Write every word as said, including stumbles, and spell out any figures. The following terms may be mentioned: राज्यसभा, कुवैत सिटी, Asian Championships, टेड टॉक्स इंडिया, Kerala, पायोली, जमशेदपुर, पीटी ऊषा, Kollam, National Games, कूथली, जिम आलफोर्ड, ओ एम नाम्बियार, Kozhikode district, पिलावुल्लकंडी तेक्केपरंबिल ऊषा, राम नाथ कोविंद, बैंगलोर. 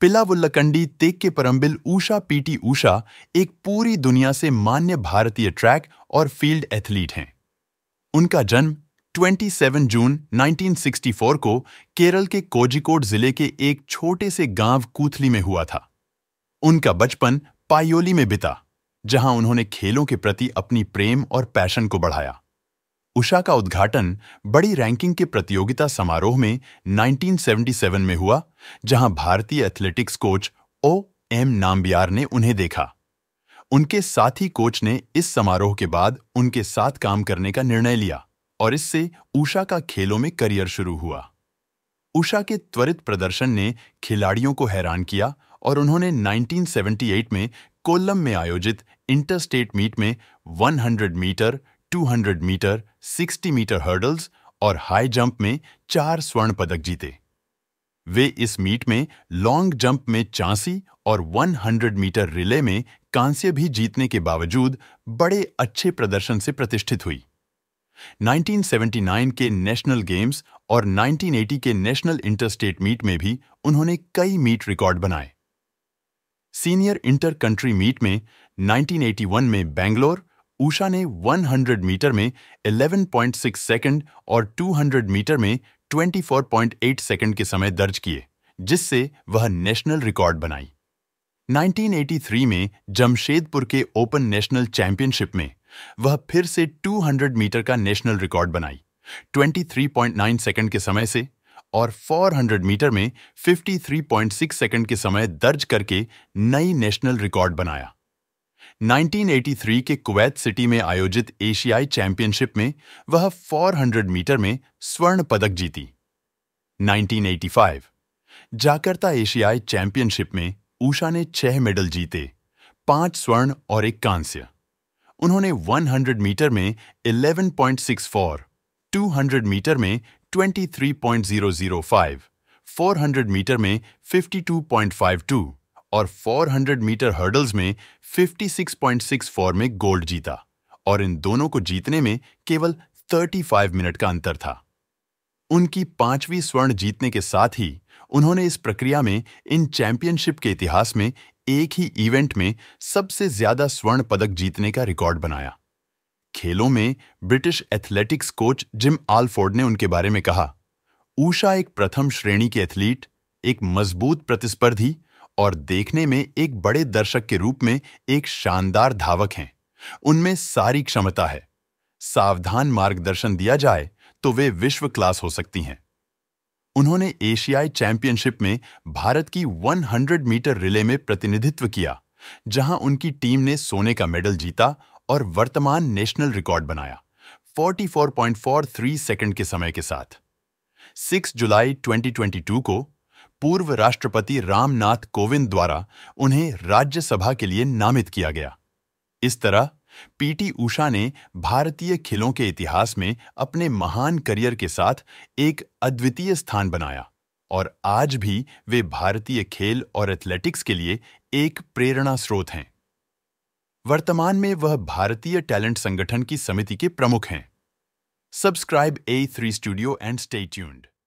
पिलावुल्लकंडी तेक्केपरंबिल ऊषा पीटी ऊषा एक पूरी दुनिया से मान्य भारतीय ट्रैक और फील्ड एथलीट हैं। उनका जन्म सत्ताईस जून उन्नीस सौ चौंसठ को केरल के कोझिकोड जिले के एक छोटे से गांव कूथली में हुआ था। उनका बचपन पायोली में बिता, जहां उन्होंने खेलों के प्रति अपनी प्रेम और पैशन को बढ़ाया। उषा का उद्घाटन बड़ी रैंकिंग के प्रतियोगिता समारोह में उन्नीस सौ सतहत्तर में हुआ, जहां भारतीय athletics coach ओ एम नाम्बियार ने उन्हें देखा। उनके साथी कोच ने इस समारोह के बाद उनके साथ काम करने का निर्णय लिया और इससे उषा का खेलों में करियर शुरू हुआ। उषा के त्वरित प्रदर्शन ने खिलाड़ियों को हैरान किया और उन्होंने उन्नीस सौ अठहत्तर में कोल्लम में आयोजित इंटर स्टेट मीट में सौ मीटर, दो सौ मीटर, साठ मीटर हर्डल्स और हाई जंप में चार स्वर्ण पदक जीते। वे इस मीट में लॉन्ग जंप में चांसी और सौ मीटर रिले में कांस्य भी जीतने के बावजूद बड़े अच्छे प्रदर्शन से प्रतिष्ठित हुई। उन्नीस सौ उन्यासी के नेशनल गेम्स और उन्नीस सौ अस्सी के नेशनल इंटरस्टेट मीट में भी उन्होंने कई मीट रिकॉर्ड बनाए। सीनियर इंटर कंट्री मीट में उन्नीस सौ इक्यासी में बैंगलोर उषा ने सौ मीटर में ग्यारह पॉइंट छह सेकंड और दो सौ मीटर में चौबीस पॉइंट आठ सेकंड के समय दर्ज किए, जिससे वह नेशनल रिकॉर्ड बनाई। उन्नीस सौ तिरासी में जमशेदपुर के ओपन नेशनल चैंपियनशिप में वह फिर से दो सौ मीटर का नेशनल रिकॉर्ड बनाई, तेईस पॉइंट नौ सेकंड के समय से, और चार सौ मीटर में तिरेपन पॉइंट छह सेकंड के समय दर्ज करके नई नेशनल रिकॉर्ड बनाया। उन्नीस सौ तिरासी के कुवैत सिटी में आयोजित एशियाई चैंपियनशिप में वह चार सौ मीटर में स्वर्ण पदक जीती। उन्नीस सौ पचासी जाकार्ता एशियाई चैंपियनशिप में उषा ने छह मेडल जीते, पांच स्वर्ण और एक कांस्य। उन्होंने सौ मीटर में ग्यारह पॉइंट चौंसठ, दो सौ मीटर में तेईस पॉइंट शून्य शून्य पाँच, चार सौ मीटर में बावन पॉइंट बावन और चार सौ मीटर हर्डल्स में छप्पन पॉइंट चौंसठ में गोल्ड जीता, और इन दोनों को जीतने में केवल पैंतीस मिनट का अंतर था। उनकी पांचवीं स्वर्ण जीतने के साथ ही उन्होंने इस प्रक्रिया में इन चैंपियनशिप के इतिहास में एक ही इवेंट में सबसे ज्यादा स्वर्ण पदक जीतने का रिकॉर्ड बनाया। खेलों में British athletics coach जिम आलफोर्ड ने उनके बारे में कहा, उषा एक प्रथम श्रेणी के एथलीट, एक मजबूत प्रतिस्पर्धी और देखने में एक बड़े दर्शक के रूप में एक शानदार धावक हैं। उनमें सारी क्षमता है। सावधान मार्गदर्शन दिया जाए तो वे विश्व क्लास हो सकती हैं। उन्होंने एशियाई चैंपियनशिप में भारत की सौ मीटर रिले में प्रतिनिधित्व किया, जहां उनकी टीम ने सोने का मेडल जीता और वर्तमान नेशनल रिकॉर्ड बनाया, चौवालीस पॉइंट तैंतालीस सेकंड के समय के साथ। छह जुलाई दो हज़ार बाईस को पूर्व राष्ट्रपति राम नाथ कोविंद द्वारा उन्हें राज्यसभा के लिए नामित किया गया। इस तरह पीटी उषा ने भारतीय खेलों के इतिहास में अपने महान करियर के साथ एक अद्वितीय स्थान बनाया और आज भी वे भारतीय खेल और एथलेटिक्स के लिए एक प्रेरणा स्रोत हैं। वर्तमान में वह भारतीय टैलेंट संगठन की समिति के प्रमुख हैं। Subscribe A three studio and stay tuned.